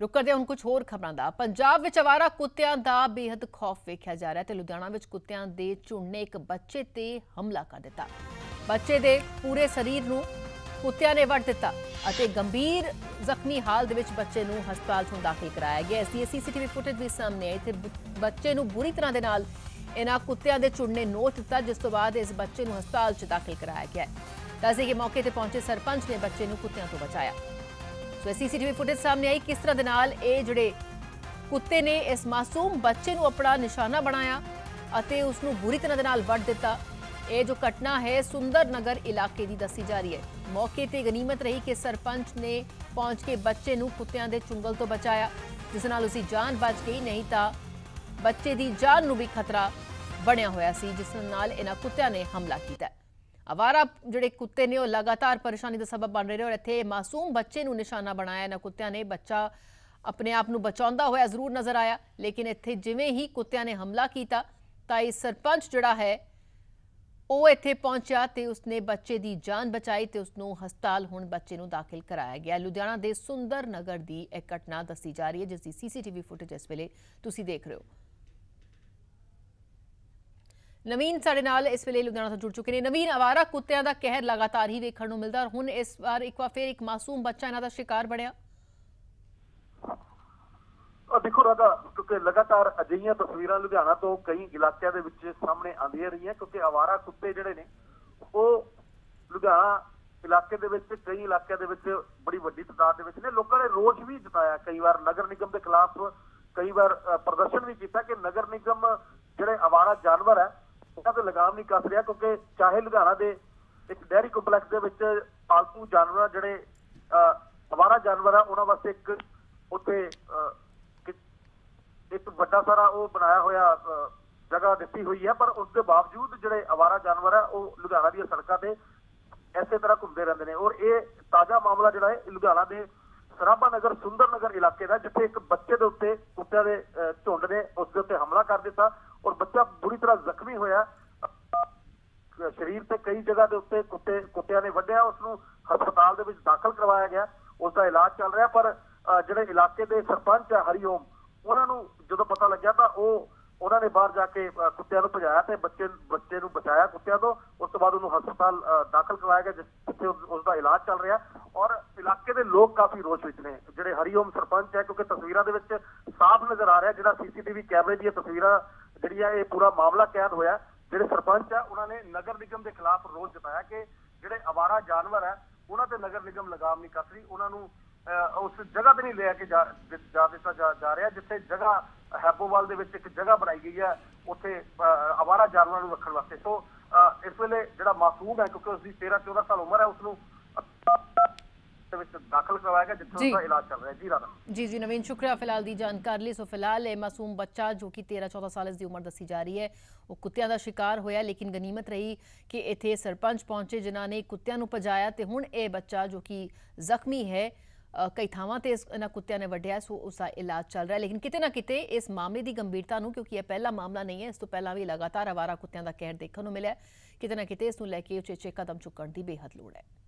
रुक करते हैं कुछ होर खबरों का। पंजाब में आवारा कुत्तियां का बेहद खौफ वेखिया जा रहा है। लुधियाना में कुत्तियां दे झुंड ने एक बच्चे पर हमला कर दिता। बच्चे के पूरे शरीर को कुत्तियां ने वट दिता और गंभीर जख्मी हालत में बच्चे को हस्पताल में दाखिल कराया गया। इस दी सीसीटीवी फुटेज भी सामने आई। इतने बच्चे को बुरी तरह के नाल इन्हां कुत्तियां दे झुंड ने नोच दिता, जिस तो बाद इस बच्चे को हस्पताल में दाखिल कराया गया। दस्सिए कि मौके पर पहुंचे सरपंच ने बच्चे को कुत्तियां तो बचाया। तो सीसीटीवी फुटेज सामने आई किस तरह दे नाल ए जिहड़े कुत्ते ने इस मासूम बच्चे को अपना निशाना बनाया अते उसनू बुरी तरह दे नाल वट दिता। ये जो घटना है सुंदर नगर इलाके की दसी जा रही है। मौके पर गनीमत रही कि सरपंच ने पहुंच के बच्चे को कुत्तियां दे चुंगल तो बचाया, जिस नाल उसकी जान बच गई, नहीं तो बच्चे की जान नू भी खतरा बनिया होया सी, जिस नाल इन्हां कुत्तियां ने हमला किया। आवारा जिहड़े कुत्ते ने लगातार परेशानी का सबब बन रहे हैं और इत्थे मासूम बच्चे नूं निशाना बनाया। इन्हां कुत्तियां ने बच्चा अपने आप नूं बचाउंदा होया जरूर नजर आया, लेकिन इत्थे जिवें ही कुत्तियां ने हमला कीता तां इस सरपंच जिहड़ा है वो इत्थे पहुंचा तो उसने बच्चे की जान बचाई तो उसनूं हस्पताल हुण बच्चे नूं दाखिल कराया गया। लुधियाना के सुंदर नगर की एक घटना दसी जा रही है, जिसकी सीसीटीवी फुटेज इस वेले तुसीं देख रहे हो। नवीन साडे नाल इस वेले लुधियाना तो जुड़ चुके हैं। नवीन, आवारा कुत्तियां दा कहर लगातार ही वेखण नूं मिलदा, हुण इस वार एक बार फिर एक मासूम बच्चा इन्हां दा शिकार बणिया। देखो राधा, क्योंकि लगातार अजिहियां तस्वीरां लुधियाना तो कई इलाकियां दे विच सामने आंदियां रहियां, क्योंकि आवारा कुत्ते जिहड़े ने वो लुधियाना इलाके दे विच कई इलाकियां दे विच बड़ी वड्डी तादाद दे विच ने। लोकां ने रोष भी जताया, कई बार नगर निगम दे खिलाफ कई बार प्रदर्शन भी किया कि नगर निगम जिहड़े आवारा जानवर है लगाम नहीं कस रहा, क्योंकि चाहे लुधियाना के एक डेयरी कंपलैक्स के पालतू जानवर जोड़े आवारा जानवर है उन्होंने वास्ते एक बड़ा सारा वो बनाया हुआ जगह दिती हुई है, पर उसके बावजूद जोड़े आवारा जानवर है वो लुधियाना दी सड़कों पर इसे तरह घूमते रहते हैं। और ये ताज़ा मामला जोड़ा है लुधियाना के सराभा नगर सुंदर नगर इलाके का, जिथे एक बच्चे के उत्ते कुत्तियां दे झुंड ने उसके उत्ते हमला कर दिता और बच्चा बुरी तरह जख्मी होया। शरीर से कई जगह के उत्ते कुत्तियां ने वड्ढिया, उसनूं हस्पताल दे विच दाखिल करवाया गया, उसका इलाज चल रहा। पर जिहड़े इलाके के सरपंच है हरिओम, उन्होंने जो पता लग्या तो उन्होंने बाहर जाके कुत्तियां नूं भजाया तो बच्चे नूं बचाया कुत्तियां तो। उस तो बाद उन्होंने हस्पताल दाखिल करवाया गया, जिथे उसका इलाज चल रहा। और इलाके के लोग काफी रोष विच ने, जिहड़े हरिओम सरपंच है, क्योंकि तस्वीरां दे विच साफ नजर आ रहा है, जिहड़ा सीसीटीवी कैमरे दी तस्वीरां जी ये पूरा मामला कैद होया। जिहड़े सरपंच है उन्होंने नगर निगम के खिलाफ रोष जताया कि जिहड़े आवारा जानवर है उन्होंने नगर निगम लगाम नहीं कस रही, उन्होंने उस जगह पर नहीं लेके जा रहा जिथे जगह हैबोवाल दे विच एक जगह बनाई गई है उत्थे आवारा जानवरों रखने वास्ते। सो इस वेले जिहड़ा मासूम है, क्योंकि उसकी 13-14 साल उम्र है, उसनूं दाखिल करवाया गया जिसमें उसका इलाज चल रहा है। जी राधा। जी नवीन, शुक्रिया फिलहाल दी जानकारी। सो फिलहाल ये मासूम बच्चा जो कि 13-14 साल की उम्र दसी जा रही है, वो कुत्तियां का शिकार होया। लेकिन गनीमत रही कि इत्थे सरपंच पहुंचे जिन्हां ने कुत्तियां नूं भजाया ते हुण ये बच्चा जो कि जख्मी है, कई थावां ते इन्हां कुत्तियां ने वड्ढिया, सो उसका इलाज चल रहा है। लेकिन किते ना किते इस मामले की गंभीरता नूं, क्योंकि यह पहला मामला नहीं है, इस तो पहला भी लगातार आवारा कुत्तियां का कहर देखण नूं मिलिया, किते ना किते इस नूं लैके उचेचे कदम चुकण की बेहद लोड़ है।